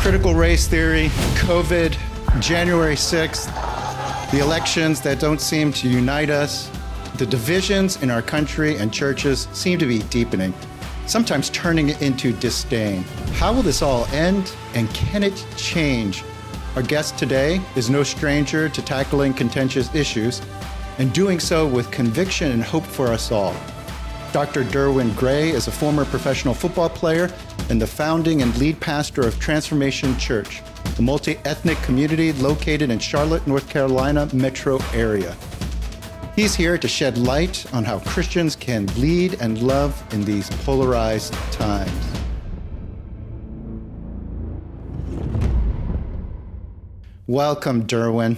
critical race theory, COVID, January 6th, the elections that don't seem to unite us, the divisions in our country and churches seem to be deepening, sometimes turning it into disdain. How will this all end, and can it change? Our guest today is no stranger to tackling contentious issues and doing so with conviction and hope for us all. Dr. Derwin Gray is a former professional football player and the founding and lead pastor of Transformation Church, a multi-ethnic community located in Charlotte, North Carolina metro area. He's here to shed light on how Christians can lead and love in these polarized times. Welcome, Derwin.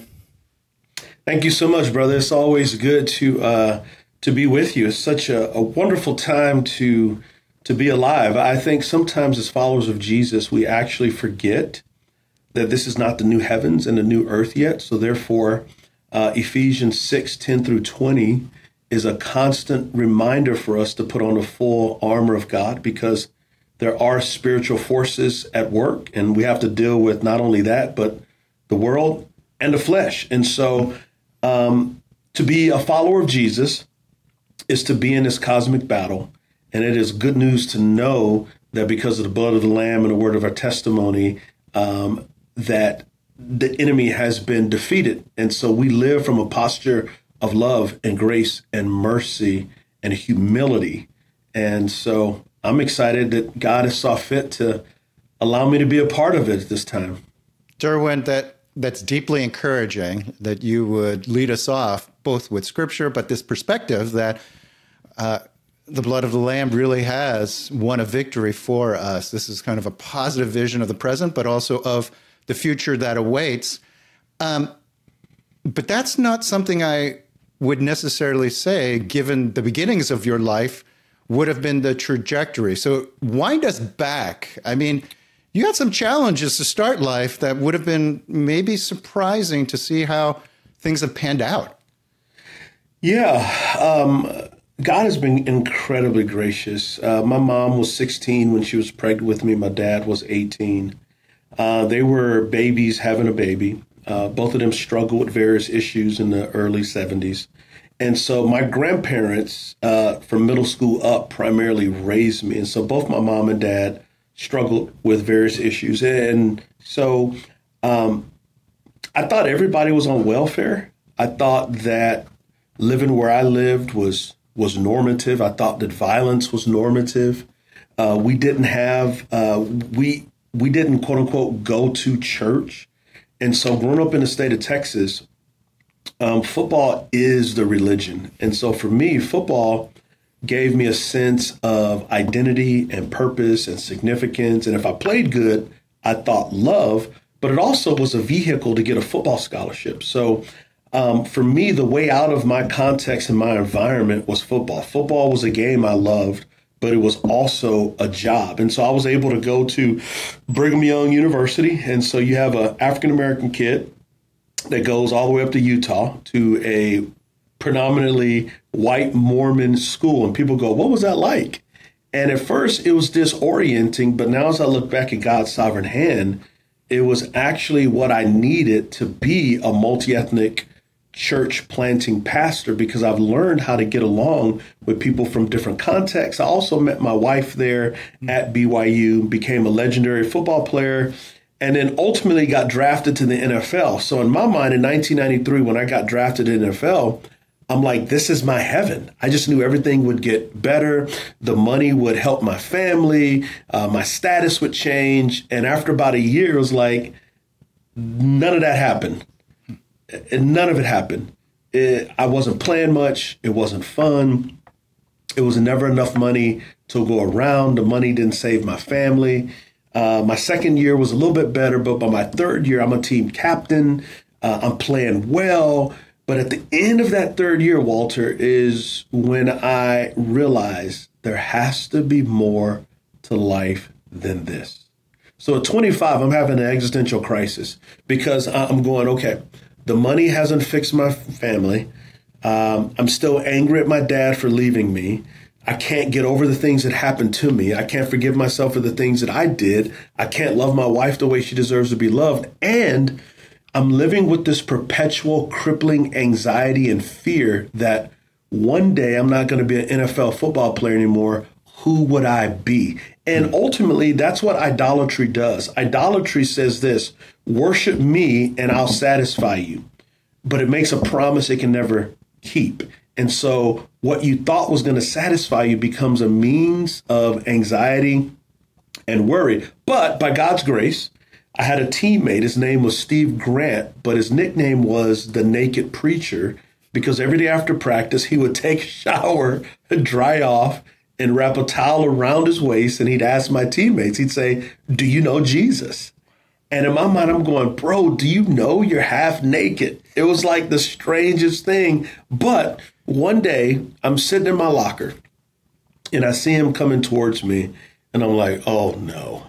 Thank you so much, brother. It's always good to be with you. It's such a wonderful time to be alive. I think sometimes as followers of Jesus, we actually forget that this is not the new heavens and the new earth yet. So therefore, Ephesians 6:10 through 20 is a constant reminder for us to put on the full armor of God, because there are spiritual forces at work, and we have to deal with not only that, but the world and the flesh. And so to be a follower of Jesus is to be in this cosmic battle. And it is good news to know that because of the blood of the Lamb and the word of our testimony, that the enemy has been defeated. And so we live from a posture of love and grace and mercy and humility. And so I'm excited that God has saw fit to allow me to be a part of it at this time. Derwin, that's deeply encouraging that you would lead us off both with scripture, but this perspective that the blood of the Lamb really has won a victory for us. This is kind of a positive vision of the present, but also of the future that awaits. But that's not something I would necessarily say, given the beginnings of your life, would have been the trajectory. So wind us back. I mean, you had some challenges to start life that would have been maybe surprising to see how things have panned out. Yeah. God has been incredibly gracious. My mom was 16 when she was pregnant with me. My dad was 18. They were babies having a baby. Both of them struggled with various issues in the early 70s. And so my grandparents from middle school up primarily raised me. And so both my mom and dad struggled with various issues. And so I thought everybody was on welfare. I thought that living where I lived was normative. I thought that violence was normative. We didn't have, we didn't, quote unquote, go to church. And so growing up in the state of Texas, football is the religion. And so for me, football gave me a sense of identity and purpose and significance. And if I played good, I thought love, but it also was a vehicle to get a football scholarship. So for me, the way out of my context and my environment was football. Football was a game I loved, but it was also a job. And so I was able to go to Brigham Young University. And so you have an African-American kid that goes all the way up to Utah to a predominantly white Mormon school. And people go, what was that like? And at first it was disorienting, but now as I look back at God's sovereign hand, it was actually what I needed to be a multi-ethnic church planting pastor, because I've learned how to get along with people from different contexts. I also met my wife there at BYU, became a legendary football player, and then ultimately got drafted to the NFL. So in my mind, in 1993, when I got drafted in the NFL, I'm like, this is my heaven. I just knew everything would get better. The money would help my family. My status would change. And after about a year, it was like, none of that happened. And none of it happened. I wasn't playing much. It wasn't fun. It was never enough money to go around. The money didn't save my family. My second year was a little bit better, but by my third year, I'm a team captain. I'm playing well. But at the end of that third year, Walter, is when I realized there has to be more to life than this. So at 25, I'm having an existential crisis because I'm going, okay, the money hasn't fixed my family. I'm still angry at my dad for leaving me. I can't get over the things that happened to me. I can't forgive myself for the things that I did. I can't love my wife the way she deserves to be loved. And I'm living with this perpetual crippling anxiety and fear that one day I'm not going to be an NFL football player anymore. Who would I be? And ultimately, that's what idolatry does. Idolatry says this: worship me and I'll satisfy you. But it makes a promise it can never keep. And so what you thought was going to satisfy you becomes a means of anxiety and worry. But by God's grace, I had a teammate. His name was Steve Grant, but his nickname was the Naked Preacher, because every day after practice, he would take a shower, dry off, and wrap a towel around his waist. And he'd ask my teammates, he'd say, "Do you know Jesus?" And in my mind, I'm going, "Bro, do you know you're half naked?" It was like the strangest thing. But one day I'm sitting in my locker and I see him coming towards me and I'm like, "Oh, no."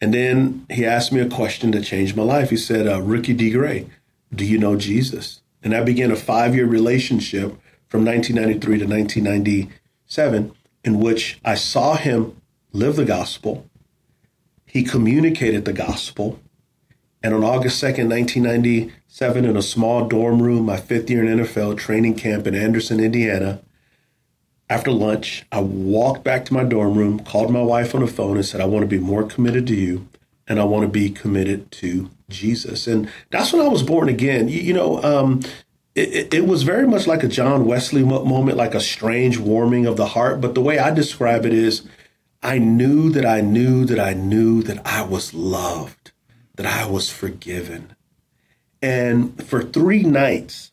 And then he asked me a question that changed my life. He said, "Ricky D. Gray, do you know Jesus?" And I began a 5-year relationship from 1993 to 1997 in which I saw him live the gospel. He communicated the gospel. And on August 2nd, 1997, in a small dorm room, my 5th year in NFL training camp in Anderson, Indiana, after lunch, I walked back to my dorm room, called my wife on the phone and said, "I want to be more committed to you and I want to be committed to Jesus." And that's when I was born again. It was very much like a John Wesley moment, like a strange warming of the heart. But the way I describe it is, I knew that I knew that I knew that I was loved, that I was forgiven. And for 3 nights,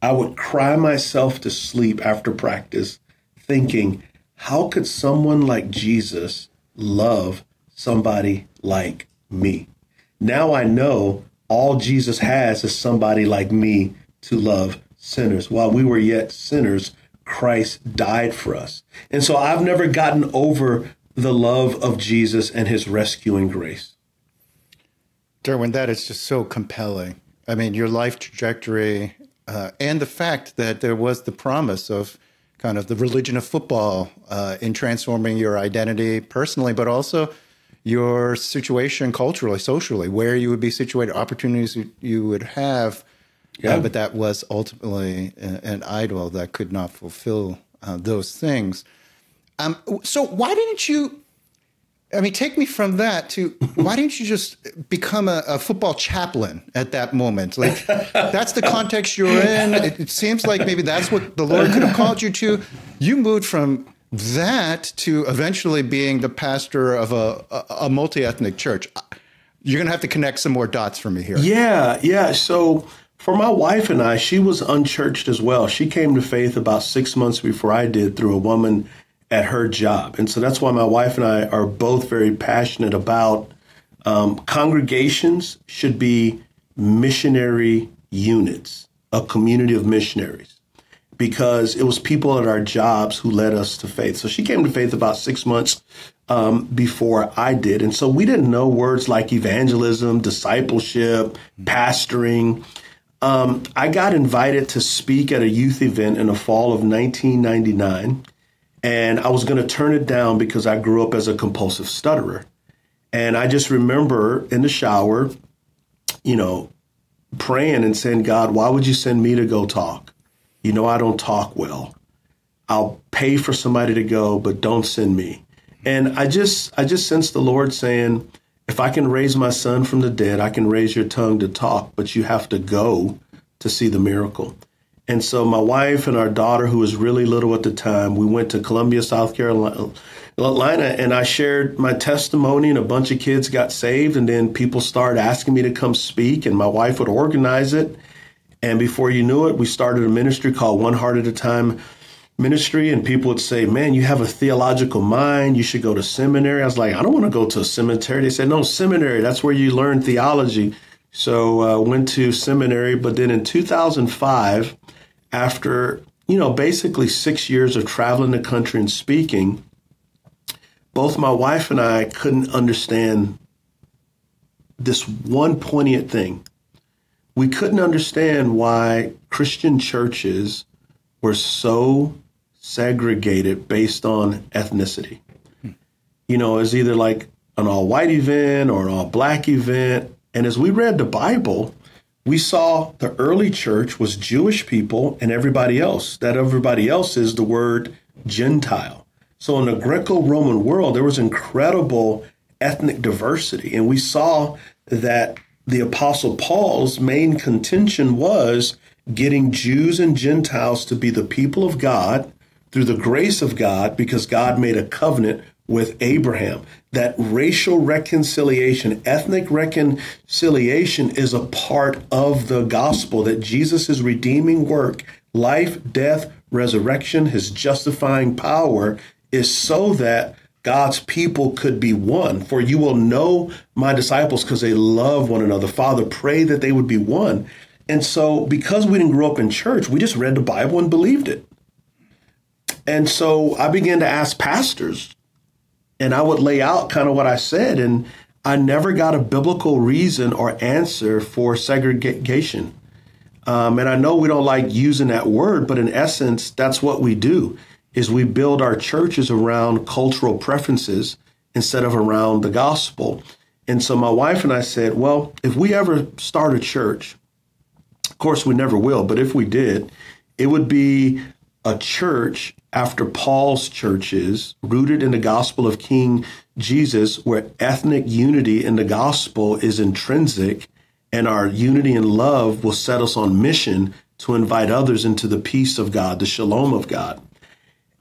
I would cry myself to sleep after practice thinking, how could someone like Jesus love somebody like me? Now I know all Jesus has is somebody like me to love sinners. While we were yet sinners, Christ died for us. And so I've never gotten over the love of Jesus and his rescuing grace. Derwin, that is just so compelling. I mean, your life trajectory and the fact that there was the promise of kind of the religion of football in transforming your identity personally, but also your situation culturally, socially, where you would be situated, opportunities you would have. Yeah, but that was ultimately an idol that could not fulfill those things. So why didn't you, I mean, take me from that to why didn't you just become a football chaplain at that moment? Like, that's the context you're in. It seems like maybe that's what the Lord could have called you to. You moved from that to eventually being the pastor of a multi-ethnic church. You're going to have to connect some more dots for me here. Yeah. So for my wife and I, she was unchurched as well. She came to faith about 6 months before I did through a woman at her job. And so that's why my wife and I are both very passionate about congregations should be missionary units, a community of missionaries, because it was people at our jobs who led us to faith. So she came to faith about 6 months before I did. And so we didn't know words like evangelism, discipleship, pastoring. I got invited to speak at a youth event in the fall of 1999, and I was going to turn it down because I grew up as a compulsive stutterer. And I just remember in the shower, praying and saying, "God, why would you send me to go talk? You know, I don't talk well. I'll pay for somebody to go, but don't send me." And I just sensed the Lord saying, "If I can raise my son from the dead, I can raise your tongue to talk, but you have to go to see the miracle." And so my wife and our daughter, who was really little at the time, we went to Columbia, South Carolina, and I shared my testimony, and a bunch of kids got saved. And then people started asking me to come speak, and my wife would organize it. And before you knew it, we started a ministry called One Heart at a Time Ministry, and people would say, "Man, you have a theological mind. You should go to seminary." I was like, "I don't want to go to a seminary." They said, "No, seminary, that's where you learn theology." So I went to seminary. But then in 2005, after, basically 6 years of traveling the country and speaking, both my wife and I couldn't understand this one poignant thing. We couldn't understand why Christian churches were so segregated based on ethnicity. You know, it's either like an all-white event or an all-black event. And as we read the Bible, we saw the early church was Jewish people and everybody else. That everybody else is the word Gentile. So in the Greco-Roman world, there was incredible ethnic diversity. And we saw that the Apostle Paul's main contention was getting Jews and Gentiles to be the people of God through the grace of God, because God made a covenant with Abraham. That racial reconciliation, ethnic reconciliation is a part of the gospel, that Jesus' redeeming work, life, death, resurrection, his justifying power is so that God's people could be one. For you will know my disciples because they love one another. Father, pray that they would be one. And so because we didn't grow up in church, we just read the Bible and believed it. And so I began to ask pastors, and I would lay out kind of what I said, and I never got a biblical reason or answer for segregation. And I know we don't like using that word, but in essence, that's what we do, is we build our churches around cultural preferences instead of around the gospel. And so my wife and I said, well, if we ever start a church, of course, we never will, but if we did, it would be a church after Paul's churches, rooted in the gospel of King Jesus, where ethnic unity in the gospel is intrinsic, and our unity and love will set us on mission to invite others into the peace of God, the shalom of God.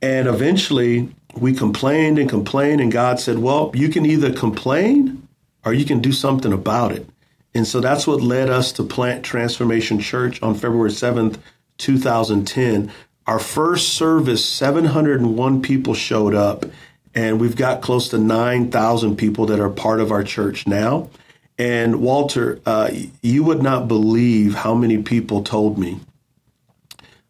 And eventually we complained, and God said, well, you can either complain or you can do something about it. And so that's what led us to plant Transformation Church on February 7th, 2010. Our first service, 701 people showed up, and we've got close to 9,000 people that are part of our church now. And Walter, you would not believe how many people told me,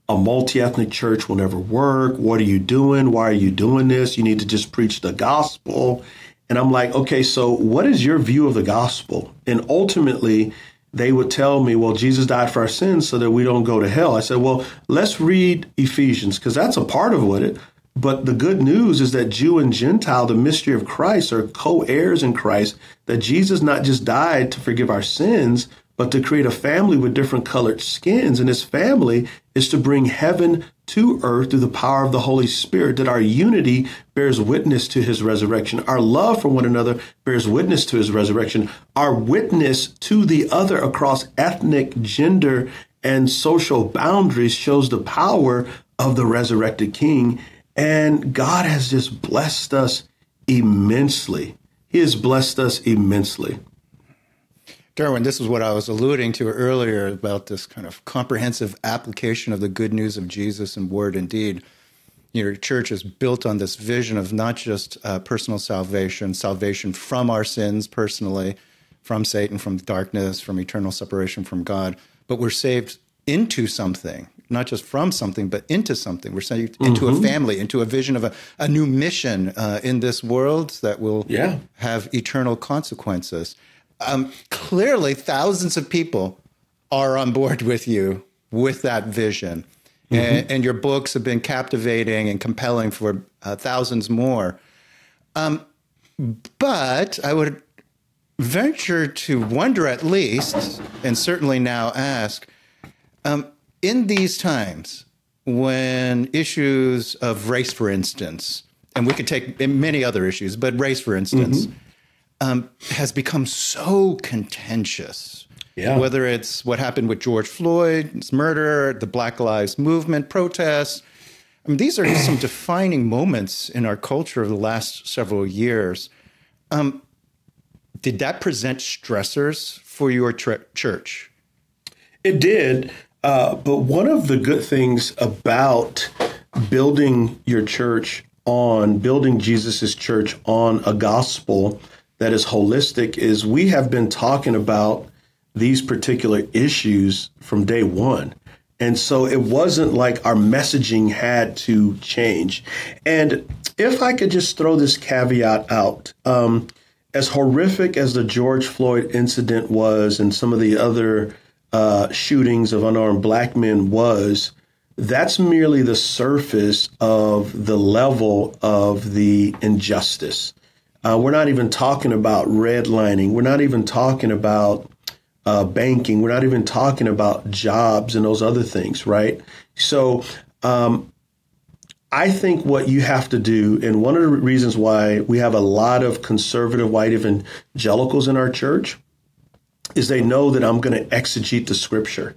a multi-ethnic church will never work. What are you doing? Why are you doing this? You need to just preach the gospel. And I'm like, okay, so what is your view of the gospel? And ultimately, they would tell me, well, Jesus died for our sins so that we don't go to hell. I said, well, let's read Ephesians, because that's a part of what it. But the good news is that Jew and Gentile, the mystery of Christ, are co-heirs in Christ, that Jesus not just died to forgive our sins, but to create a family with different colored skins. And his family is to bring heaven to earth through the power of the Holy Spirit, that our unity bears witness to his resurrection. Our love for one another bears witness to his resurrection. Our witness to the other across ethnic, gender, and social boundaries shows the power of the resurrected King. And God has just blessed us immensely. He has blessed us immensely. Derwin, this is what I was alluding to earlier about this kind of comprehensive application of the good news of Jesus in word and deed. Your church is built on this vision of not just personal salvation, salvation from our sins personally, from Satan, from darkness, from eternal separation from God, but we're saved into something, not just from something, but into something. We're saved into a family, into a vision of a new mission in this world that will have eternal consequences. Clearly, thousands of people are on board with you with that vision. And your books have been captivating and compelling for thousands more. But I would venture to wonder at least, and certainly now ask, in these times when issues of race, for instance, and we could take many other issues, but race, for instance, has become so contentious, whether it's what happened with George Floyd's murder, the Black Lives Movement protests. I mean, these are some defining moments in our culture of the last several years. Did that present stressors for your church? It did. But one of the good things about building your church on, building Jesus's church on a gospel that is holistic, is we have been talking about these particular issues from day one. And so it wasn't like our messaging had to change. And if I could just throw this caveat out, as horrific as the George Floyd incident was and some of the other shootings of unarmed black men was, that's merely the surface of the level of the injustice. We're not even talking about redlining. We're not even talking about banking. We're not even talking about jobs and those other things, right? So I think what you have to do, and one of the reasons why we have a lot of conservative white evangelicals in our church, is they know that I'm going to exegete the scripture.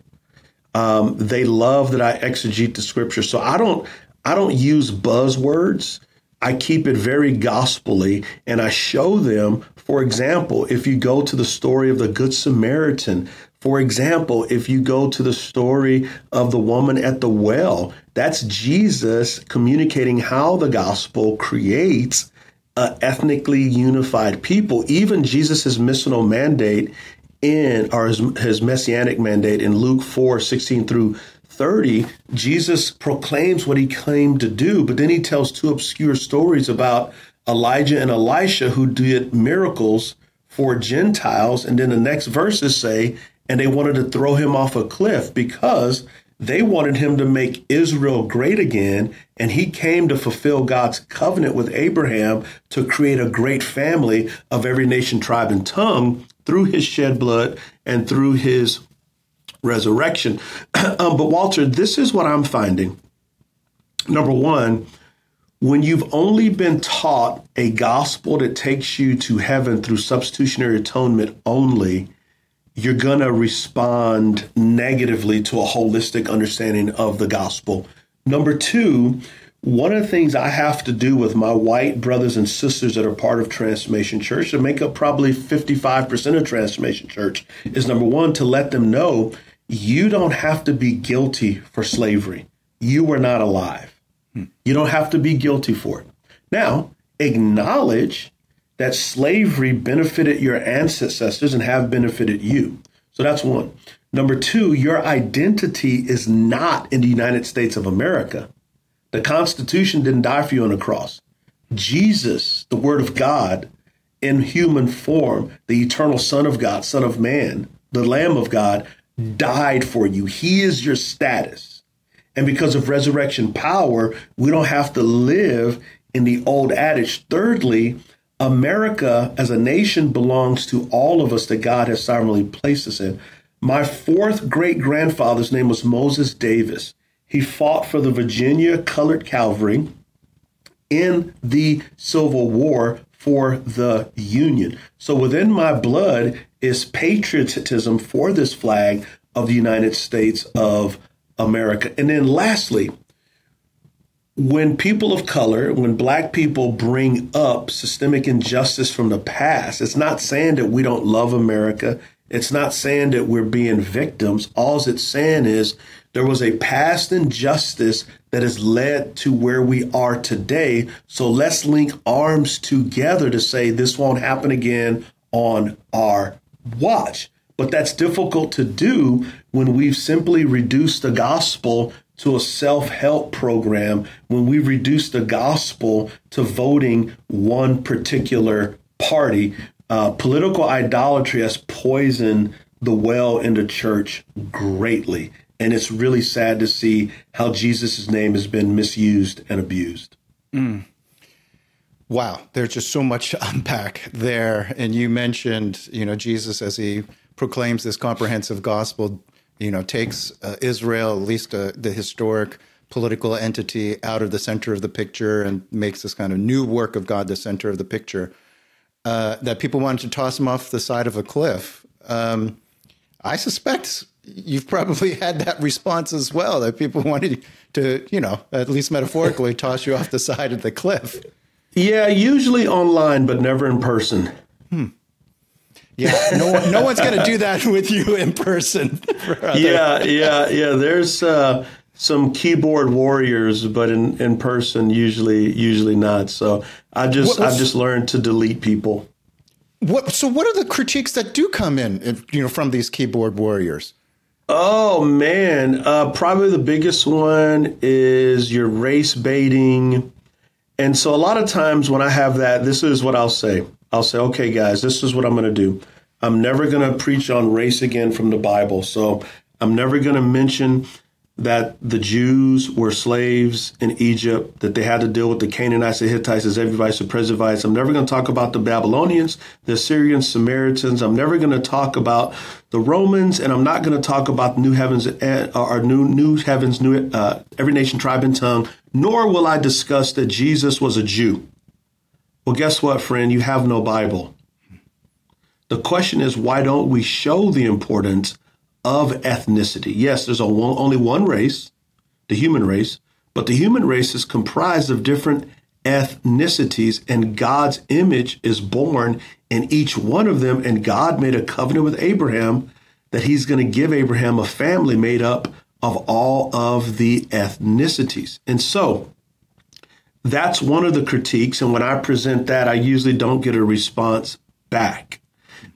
They love that I exegete the scripture. So I don't use buzzwords. I keep it very gospelly, and I show them, for example, if you go to the story of the Good Samaritan, for example, if you go to the story of the woman at the well, that's Jesus communicating how the gospel creates ethnically unified people. Even Jesus's missional mandate his messianic mandate in Luke 4:16 through 30, Jesus proclaims what he claimed to do, but then he tells two obscure stories about Elijah and Elisha who did miracles for Gentiles. And then the next verses say, and they wanted to throw him off a cliff because they wanted him to make Israel great again. And he came to fulfill God's covenant with Abraham to create a great family of every nation, tribe, and tongue through his shed blood and through his resurrection. But Walter, this is what I'm finding. Number one, when you've only been taught a gospel that takes you to heaven through substitutionary atonement only, you're going to respond negatively to a holistic understanding of the gospel. Number two, one of the things I have to do with my white brothers and sisters that are part of Transformation Church, that make up probably 55% of Transformation Church, is number one, to let them know you don't have to be guilty for slavery. You were not alive. You don't have to be guilty for it. Now, acknowledge that slavery benefited your ancestors and have benefited you. So that's one. Number two, your identity is not in the United States of America. The Constitution didn't die for you on the cross. Jesus, the Word of God in human form, the eternal Son of God, Son of Man, the Lamb of God, died for you. He is your status. And because of resurrection power, we don't have to live in the old adage. Thirdly, America as a nation belongs to all of us that God has sovereignly placed us in. My fourth great-grandfather's name was Moses Davis. He fought for the Virginia Colored Cavalry in the Civil War for the Union. So within my blood is patriotism for this flag of the United States of America. And then lastly, when people of color, when Black people bring up systemic injustice from the past, it's not saying that we don't love America. It's not saying that we're being victims. All it's saying is there was a past injustice that has led to where we are today. So let's link arms together to say this won't happen again on our watch. But that's difficult to do when we've simply reduced the gospel to a self-help program, when we reduce the gospel to voting one particular party. Political idolatry has poisoned the well in the church greatly. And it's really sad to see how Jesus' name has been misused and abused. Mm. Wow. There's just so much to unpack there. And you mentioned, Jesus, as he proclaims this comprehensive gospel, takes Israel, at least the historic political entity, out of the center of the picture and makes this kind of new work of God the center of the picture, that people wanted to toss him off the side of a cliff. I suspect you've probably had that response as well, that people wanted to, at least metaphorically, toss you off the side of the cliff. Yeah, usually online, but never in person. Hmm. Yeah, no one's going to do that with you in person. Yeah. There's some keyboard warriors, but in person, usually not. So I've just learned to delete people. So what are the critiques that do come in, from these keyboard warriors? Oh, man. Probably the biggest one is your race baiting. And so a lot of times when I have that, this is what I'll say. I'll say, okay, guys, this is what I'm going to do. I'm never going to preach on race again from the Bible. So I'm never going to mention that the Jews were slaves in Egypt, that they had to deal with the Canaanites, the Hittites, the Jebusites, the Perizzites. I'm never going to talk about the Babylonians, the Assyrians, Samaritans. I'm never going to talk about the Romans, and I'm not going to talk about new heavens or new heavens, every nation, tribe, and tongue, nor will I discuss that Jesus was a Jew. Well, guess what, friend? You have no Bible. The question is, why don't we show the importance of ethnicity? Yes, there's only one race, the human race, but the human race is comprised of different ethnicities, and God's image is born in each one of them. And God made a covenant with Abraham that he's going to give Abraham a family made up of all of the ethnicities. And so that's one of the critiques. And when I present that, I usually don't get a response back.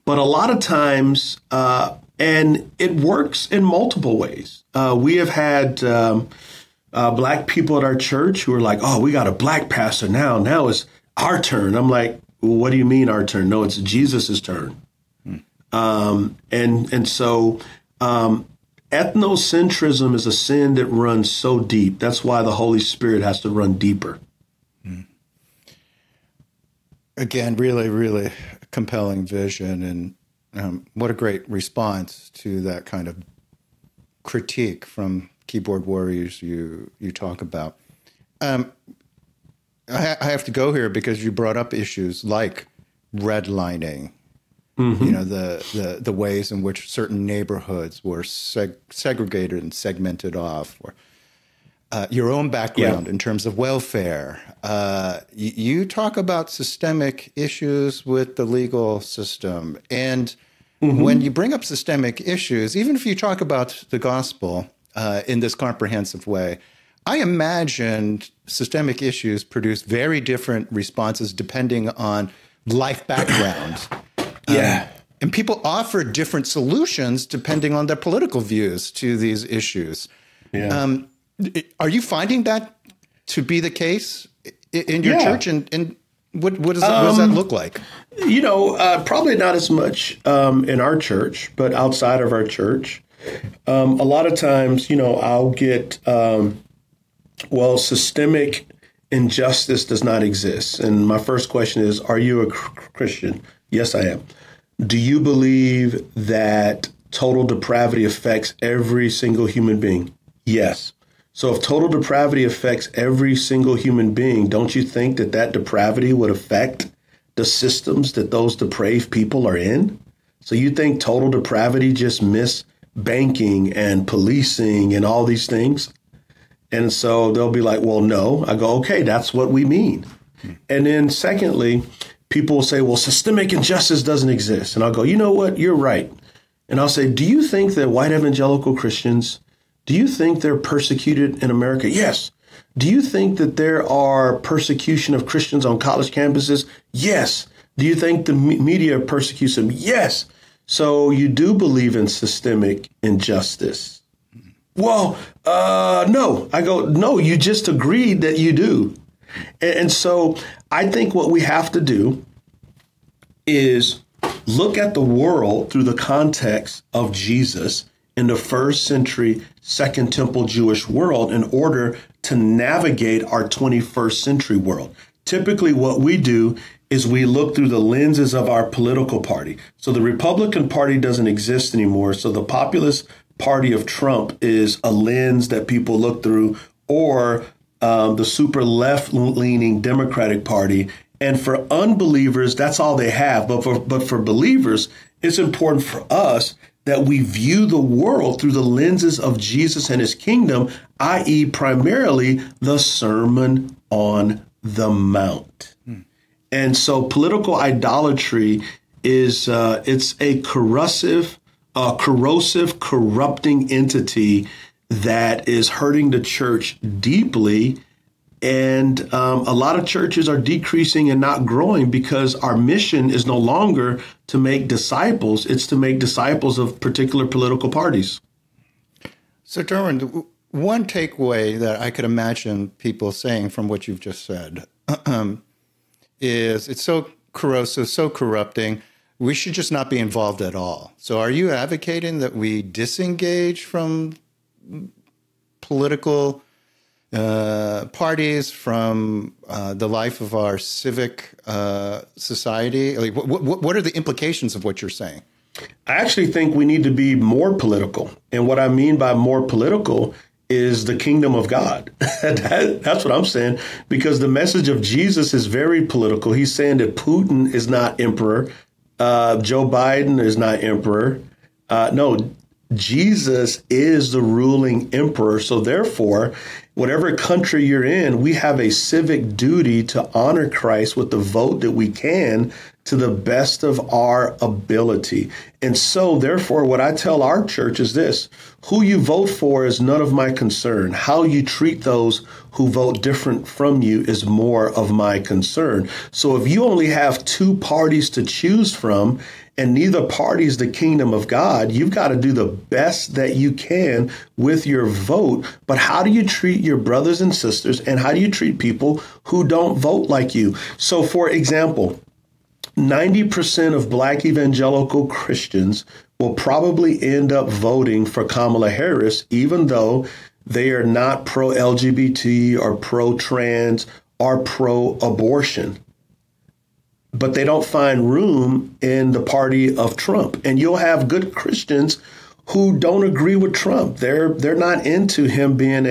But a lot of times, and it works in multiple ways. We have had black people at our church who are like, oh, we got a black pastor now. Now it's our turn. I'm like, well, what do you mean our turn? No, it's Jesus's turn. So ethnocentrism is a sin that runs so deep. That's why the Holy Spirit has to run deeper. Again, really, really compelling vision, and what a great response to that kind of critique from keyboard warriors you talk about. I have to go here because you brought up issues like redlining, you know, the ways in which certain neighborhoods were segregated and segmented off, or your own background in terms of welfare. You talk about systemic issues with the legal system. And when you bring up systemic issues, even if you talk about the gospel in this comprehensive way, I imagined systemic issues produce very different responses depending on life background. And people offer different solutions depending on their political views to these issues. Are you finding that to be the case in your church? And what does that look like? You know, probably not as much in our church, but outside of our church. A lot of times, you know, I'll get, well, systemic injustice does not exist. And my first question is, are you a Christian? Yes, I am. Do you believe that total depravity affects every single human being? Yes. So if total depravity affects every single human being, don't you think that that depravity would affect the systems that those depraved people are in? So you think total depravity just missed banking and policing and all these things? And so they'll be like, well, no. I go, okay, that's what we mean. And then secondly, people will say, well, systemic injustice doesn't exist. And I'll go, you know what? You're right. And I'll say, do you think that white evangelical Christians, do you think they're persecuted in America? Yes. Do you think that there are persecution of Christians on college campuses? Yes. Do you think the media persecutes them? Yes. So you do believe in systemic injustice? Well, no. I go, no, you just agreed that you do. And so I think what we have to do is look at the world through the context of Jesus in the first century, Second Temple Jewish world in order to navigate our 21st century world. Typically what we do is we look through the lenses of our political party. So the Republican Party doesn't exist anymore. So the populist party of Trump is a lens that people look through, or the super left-leaning Democratic Party. And for unbelievers, that's all they have. But for believers, it's important for us that we view the world through the lenses of Jesus and his kingdom, i.e. primarily the Sermon on the Mount. And so political idolatry is it's a corrosive, corrupting entity that is hurting the church deeply. And a lot of churches are decreasing and not growing because our mission is no longer to make disciples. It's to make disciples of particular political parties. So, Derwin, one takeaway that I could imagine people saying from what you've just said is it's so corrosive, so corrupting, we should just not be involved at all. So are you advocating that we disengage from political parties, from the life of our civic society? Like, what are the implications of what you're saying? I actually think we need to be more political. And what I mean by more political is the kingdom of God. That's what I'm saying, because the message of Jesus is very political. He's saying that Putin is not emperor. Joe Biden is not emperor. No, Jesus is the ruling emperor. So therefore, whatever country you're in, we have a civic duty to honor Christ with the vote that we can to the best of our ability. And so therefore, what I tell our church is this: who you vote for is none of my concern. How you treat those who vote different from you is more of my concern. So if you only have two parties to choose from, and neither party is the kingdom of God, you've got to do the best that you can with your vote. But how do you treat your brothers and sisters, and how do you treat people who don't vote like you? So, for example, 90% of black evangelical Christians will probably end up voting for Kamala Harris, even though they are not pro-LGBT or pro-trans or pro-abortion. But they don't find room in the party of Trump. And you'll have good Christians who don't agree with Trump. They're not into him being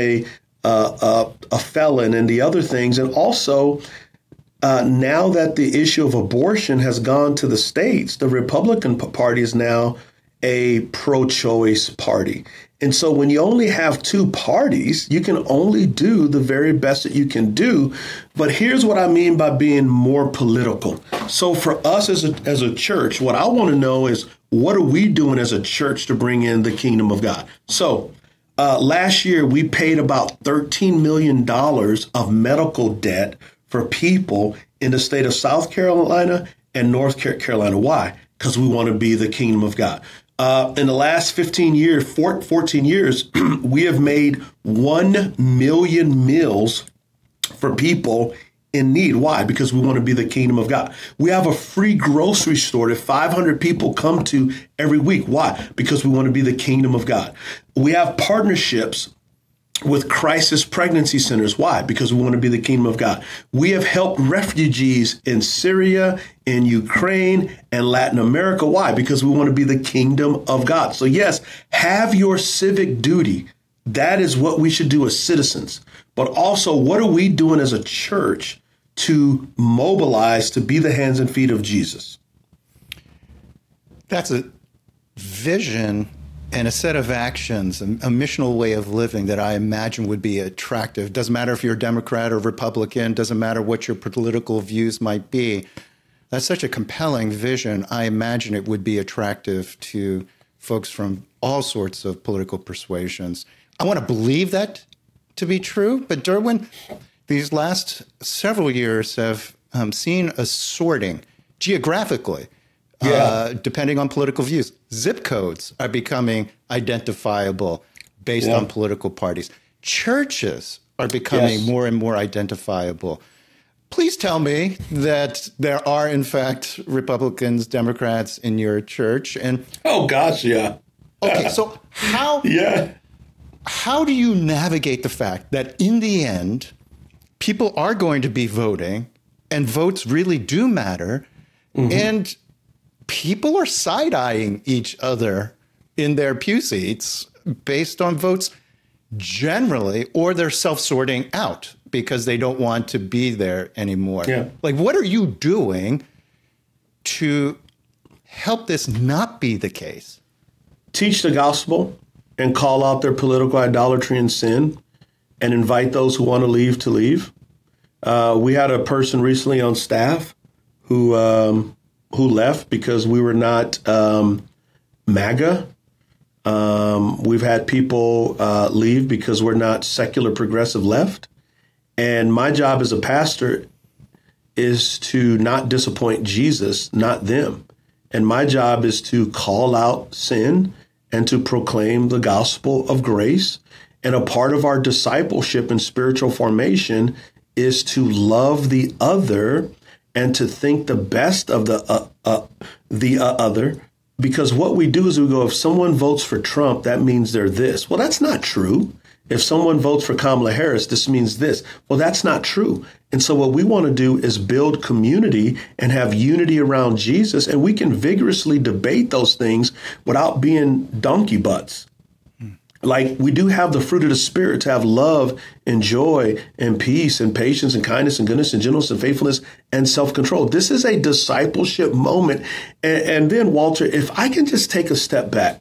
a felon and the other things. And also, now that the issue of abortion has gone to the states, the Republican Party is now a pro-choice party. And so when you only have two parties, you can only do the very best that you can do. But here's what I mean by being more political. So for us as a church, what I want to know is, what are we doing as a church to bring in the kingdom of God? So last year, we paid about $13 million of medical debt for people in the state of South Carolina and North Carolina. Why? Because we want to be the kingdom of God. In the last 14 years, we have made 1 million meals for people in need. Why? Because we want to be the kingdom of God. We have a free grocery store that 500 people come to every week. Why? Because we want to be the kingdom of God. We have partnerships with crisis pregnancy centers. Why? Because we want to be the kingdom of God. We have helped refugees in Syria, in Ukraine, and Latin America. Why? Because we want to be the kingdom of God. So yes, have your civic duty. That is what we should do as citizens. But also, what are we doing as a church to mobilize to be the hands and feet of Jesus? That's a vision and a set of actions, a missional way of living that I imagine would be attractive. Doesn't matter if you're a Democrat or Republican, doesn't matter what your political views might be. That's such a compelling vision. I imagine it would be attractive to folks from all sorts of political persuasions. I want to believe that to be true, but Derwin, these last several years have seen a sorting geographically. Yeah. Depending on political views. Zip codes are becoming identifiable based on political parties. Churches are becoming more and more identifiable. Please tell me that there are, in fact, Republicans, Democrats in your church. And oh, gosh, yeah. Okay, so how do you navigate the fact that in the end, people are going to be voting and votes really do matter? Mm-hmm. And people are side-eyeing each other in their pew seats based on votes generally, or they're self-sorting out because they don't want to be there anymore. Yeah. Like, what are you doing to help this not be the case? Teach the gospel and call out their political idolatry and sin, and invite those who want to leave to leave. We had a person recently on staff who left because we were not MAGA. We've had people leave because we're not secular progressive left. And my job as a pastor is to not disappoint Jesus, not them. And my job is to call out sin and to proclaim the gospel of grace. And a part of our discipleship and spiritual formation is to love the other and to think the best of the other, because what we do is we go, if someone votes for Trump, that means they're this. Well, that's not true. If someone votes for Kamala Harris, this means this. Well, that's not true. And so what we want to do is build community and have unity around Jesus. And we can vigorously debate those things without being donkey butts. Like, we do have the fruit of the Spirit to have love and joy and peace and patience and kindness and goodness and gentleness and faithfulness and self-control. This is a discipleship moment. And then, Walter, if I can just take a step back,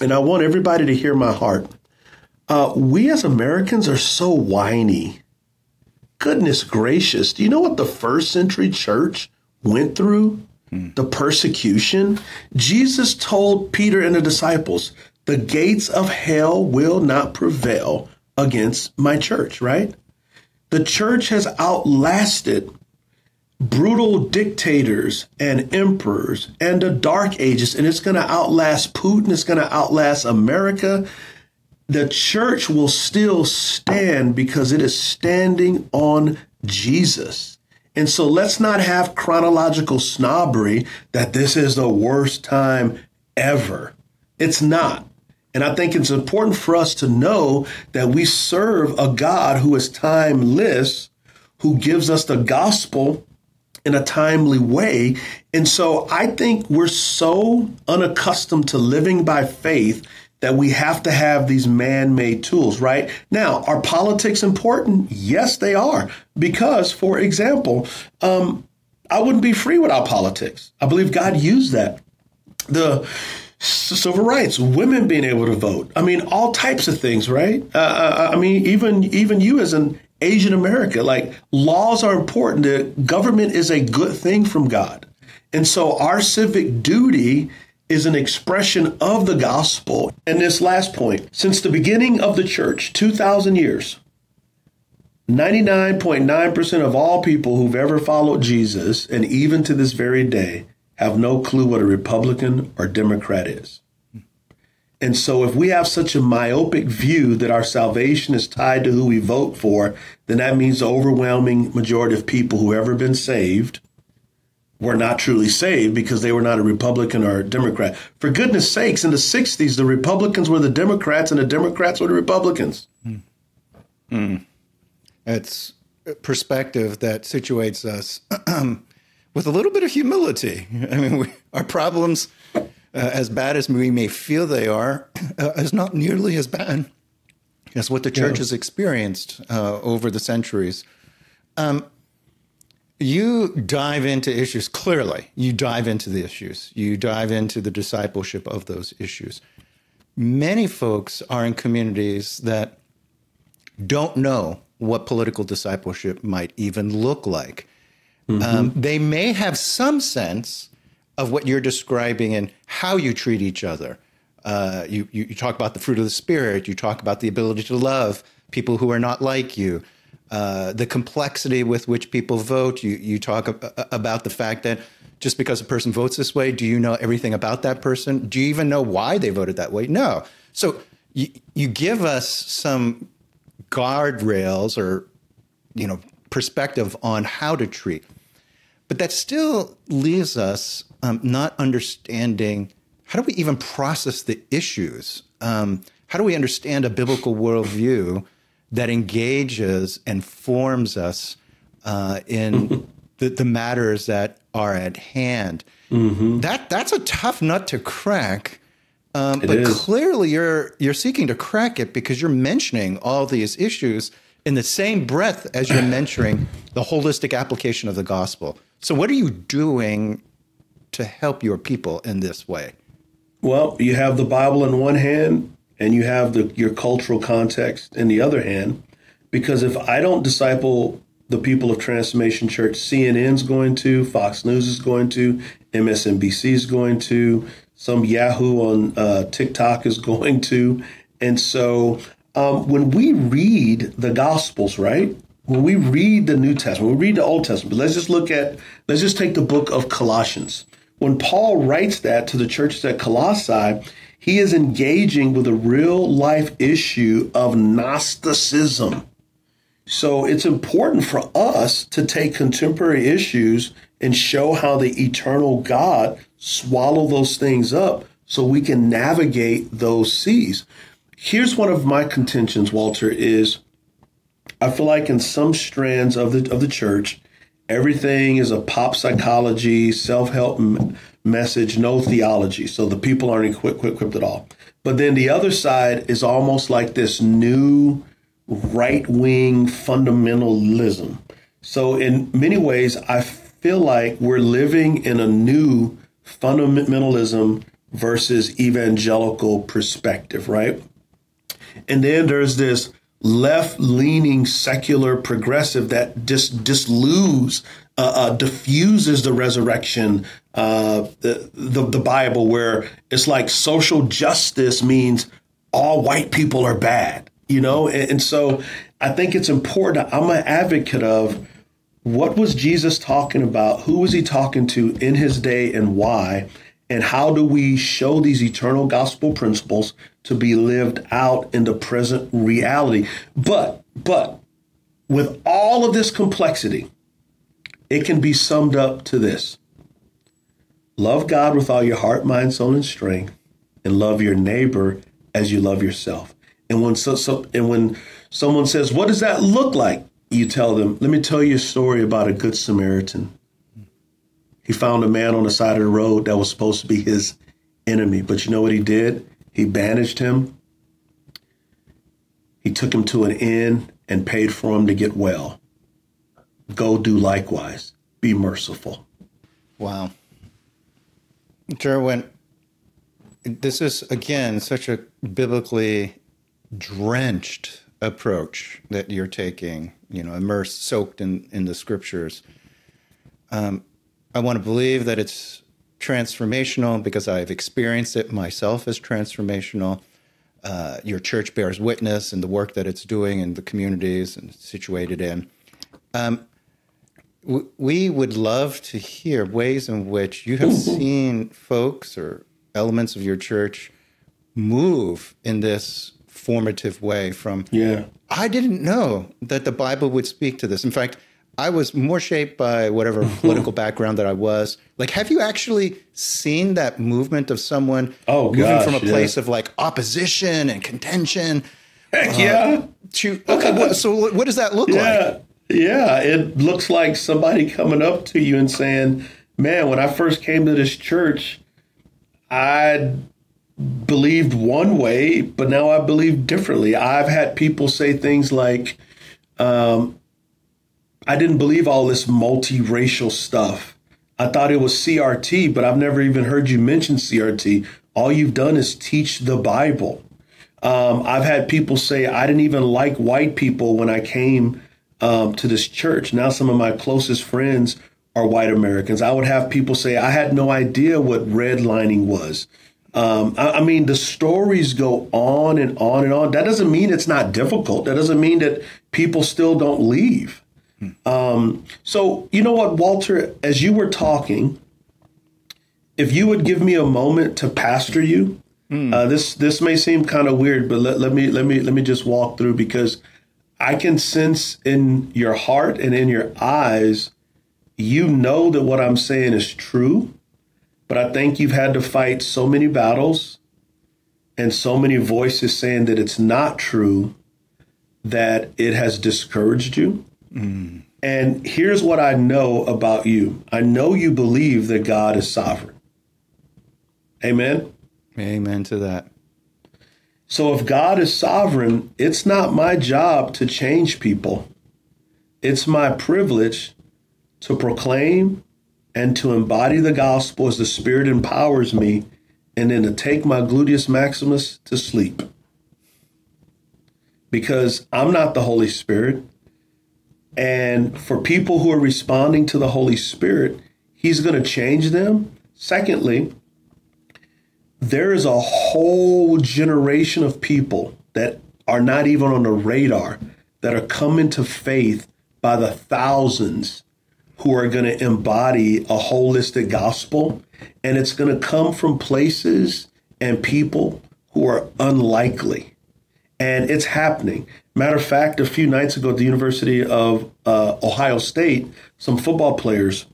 and I want everybody to hear my heart. We as Americans are so whiny. Goodness gracious. Do you know what the first century church went through? The persecution. Jesus told Peter and the disciples, the gates of hell will not prevail against my church, right? The church has outlasted brutal dictators and emperors and the dark ages, and it's going to outlast Putin. It's going to outlast America. The church will still stand because it is standing on Jesus. And so let's not have chronological snobbery that this is the worst time ever. It's not. And I think it's important for us to know that we serve a God who is timeless, who gives us the gospel in a timely way. And so I think we're so unaccustomed to living by faith that we have to have these man-made tools, right? Now, are politics important? Yes, they are. Because, for example, I wouldn't be free without politics. I believe God used that. The civil rights, women being able to vote. I mean, all types of things, right? I mean, even you as an Asian American, like, laws are important. The government is a good thing from God. And so our civic duty is an expression of the gospel. And this last point, since the beginning of the church, 2,000 years, 99.9% of all people who've ever followed Jesus, and even to this very day, have no clue what a Republican or Democrat is. And so if we have such a myopic view that our salvation is tied to who we vote for, then that means the overwhelming majority of people who have ever been saved were not truly saved because they were not a Republican or a Democrat. For goodness sakes, in the 60s, the Republicans were the Democrats and the Democrats were the Republicans. That's a perspective that situates us with a little bit of humility. I mean, our problems, as bad as we may feel they are, is not nearly as bad as what the church has experienced over the centuries. You dive into issues, clearly. You dive into the issues. You dive into the discipleship of those issues. Many folks are in communities that don't know what political discipleship might even look like. They may have some sense of what you're describing and how you treat each other. You talk about the fruit of the Spirit. You talk about the ability to love people who are not like you, the complexity with which people vote. You talk about the fact that just because a person votes this way, do you know everything about that person? Do you even know why they voted that way? No. So you give us some guardrails or, you know, perspective on how to treat. But that still leaves us not understanding, how do we even process the issues? How do we understand a biblical worldview that engages and forms us in the matters that are at hand? That's a tough nut to crack, but clearly you're seeking to crack it because you're mentioning all these issues in the same breath as you're mentoring the holistic application of the gospel. So what are you doing to help your people in this way? Well, you have the Bible in one hand and you have your cultural context in the other hand, because if I don't disciple the people of Transformation Church, CNN's going to, Fox News is going to, MSNBC is going to, some Yahoo on TikTok is going to. And so when we read the Gospels, right, when we read the New Testament, when we read the Old Testament, let's just take the book of Colossians. When Paul writes that to the churches at Colossae, he is engaging with a real life issue of Gnosticism. So it's important for us to take contemporary issues and show how the eternal God swallowed those things up so we can navigate those seas. Here's one of my contentions, Walter, is I feel like in some strands of the church, everything is a pop psychology, self-help message, no theology. So the people aren't equipped at all. But then the other side is almost like this new right-wing fundamentalism. So in many ways, I feel like we're living in a new fundamentalism versus evangelical perspective, right? And then there's this left-leaning secular progressive that diffuses the resurrection, the Bible, where it's like social justice means all white people are bad, you know? And so I think it's important. I'm an advocate of what was Jesus talking about? Who was he talking to in his day and why? And how do we show these eternal gospel principles to be lived out in the present reality? But with all of this complexity, it can be summed up to this. Love God with all your heart, mind, soul, and strength, and love your neighbor as you love yourself. And when someone says, what does that look like? You tell them, let me tell you a story about a good Samaritan. He found a man on the side of the road that was supposed to be his enemy. But you know what he did? He bandaged him. He took him to an inn and paid for him to get well. Go do likewise. Be merciful. Wow. Derwin, this is, again, such a biblically drenched approach that you're taking, you know, immersed, soaked in the scriptures. I want to believe that it's transformational because I've experienced it myself as transformational. Your church bears witness in the work that it's doing in the communities and situated in. We would love to hear ways in which you have seen folks or elements of your church move in this formative way from, I didn't know that the Bible would speak to this. In fact, I was more shaped by whatever political background that I was. Like, have you actually seen that movement of someone moving from a place of like opposition and contention? Heck yeah. To, okay, so what does that look like? Yeah, it looks like somebody coming up to you and saying, man, when I first came to this church, I believed one way, but now I believe differently. I've had people say things like, I didn't believe all this multiracial stuff. I thought it was CRT, but I've never even heard you mention CRT. All you've done is teach the Bible. I've had people say, I didn't even like white people when I came to this church. Now some of my closest friends are white Americans. I would have people say, I had no idea what redlining was. I mean, the stories go on and on and on. That doesn't mean it's not difficult. That doesn't mean that people still don't leave. So, you know what, Walter, as you were talking, if you would give me a moment to pastor you, this may seem kind of weird, but let me just walk through, because I can sense in your heart and in your eyes, you know that what I'm saying is true, but I think you've had to fight so many battles and so many voices saying that it's not true that it has discouraged you. And here's what I know about you. I know you believe that God is sovereign. Amen? Amen to that. So if God is sovereign, it's not my job to change people. It's my privilege to proclaim and to embody the gospel as the Spirit empowers me, and then to take my gluteus maximus to sleep. Because I'm not the Holy Spirit. And for people who are responding to the Holy Spirit, he's going to change them. Secondly, there is a whole generation of people that are not even on the radar that are coming to faith by the thousands, who are going to embody a holistic gospel. And it's going to come from places and people who are unlikely. And it's happening. Matter of fact, a few nights ago at the University of Ohio State, some football players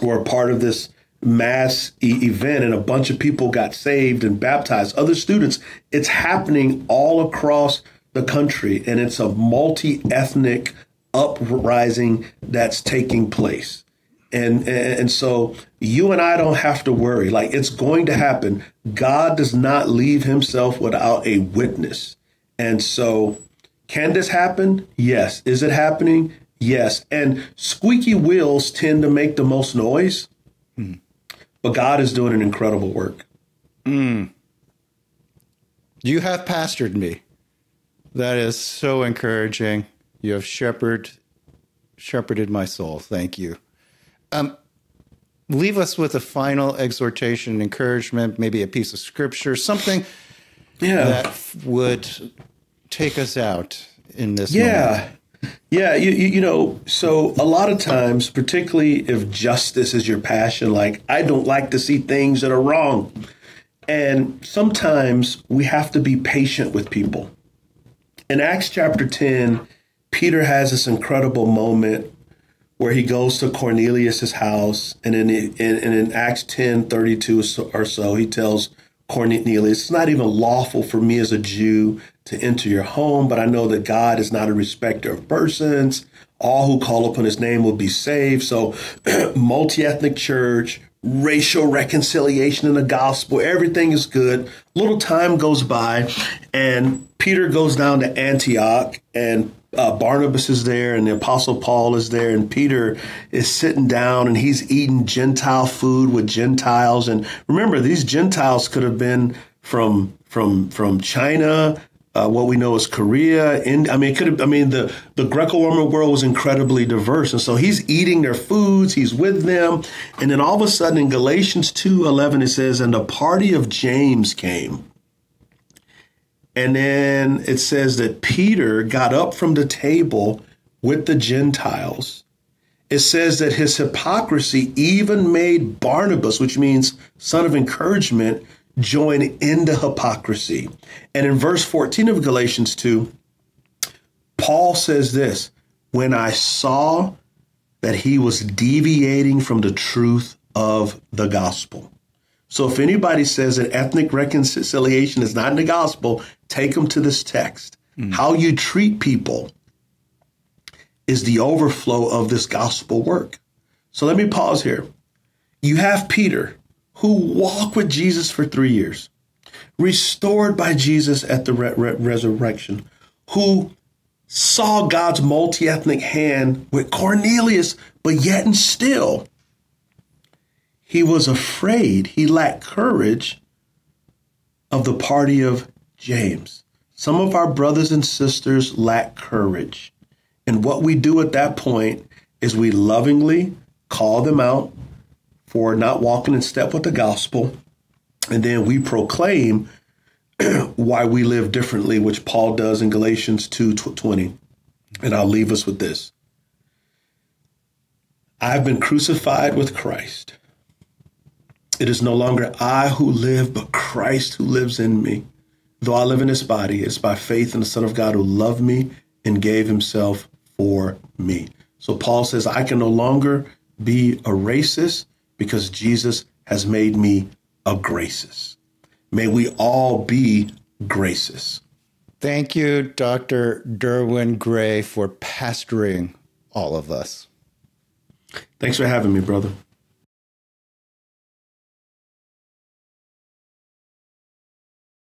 were a part of this mass event and a bunch of people got saved and baptized, other students. It's happening all across the country, and it's a multi-ethnic uprising that's taking place. And so you and I don't have to worry. Like, it's going to happen. God does not leave himself without a witness. And so can this happen? Yes. Is it happening? Yes. And squeaky wheels tend to make the most noise. But God is doing an incredible work. You have pastored me. That is so encouraging. You have shepherded my soul. Thank you. Leave us with a final exhortation, encouragement, maybe a piece of scripture, something that would take us out in this moment. Yeah, you know, so a lot of times, particularly if justice is your passion, like, I don't like to see things that are wrong. And sometimes we have to be patient with people. In Acts chapter 10, Peter has this incredible moment where he goes to Cornelius' house. And in Acts 10:32 or so, he tells Cornelius, it's not even lawful for me as a Jew to enter your home, but I know that God is not a respecter of persons. All who call upon his name will be saved. So multi-ethnic church, racial reconciliation in the gospel, everything is good. Little time goes by, and Peter goes down to Antioch, and Barnabas is there, and the Apostle Paul is there, and Peter is sitting down, and he's eating Gentile food with Gentiles. And remember, these Gentiles could have been from China, what we know is Korea. And I mean, it could have, I mean, the Greco-Roman world was incredibly diverse. And so he's eating their foods. He's with them. And then all of a sudden in Galatians 2:11, it says, and the party of James came. And then it says that Peter got up from the table with the Gentiles. It says that his hypocrisy even made Barnabas, which means son of encouragement, join in the hypocrisy. And in verse 14 of Galatians 2, Paul says this, when I saw that he was deviating from the truth of the gospel. So if anybody says that ethnic reconciliation is not in the gospel, take them to this text. How you treat people is the overflow of this gospel work. So let me pause here. You have Peter, who walked with Jesus for 3 years, restored by Jesus at the resurrection, who saw God's multi-ethnic hand with Cornelius, but yet and still, he was afraid. He lacked courage of the party of James. Some of our brothers and sisters lack courage. And what we do at that point is we lovingly call them out for not walking in step with the gospel. And then we proclaim why we live differently, which Paul does in Galatians 2:20. And I'll leave us with this. I've been crucified with Christ. It is no longer I who live, but Christ who lives in me. Though I live in this body, it's by faith in the Son of God who loved me and gave himself for me. So Paul says, I can no longer be a racist, because Jesus has made me a gracious. May we all be gracious. Thank you, Dr. Derwin Gray, for pastoring all of us. Thanks for having me, brother.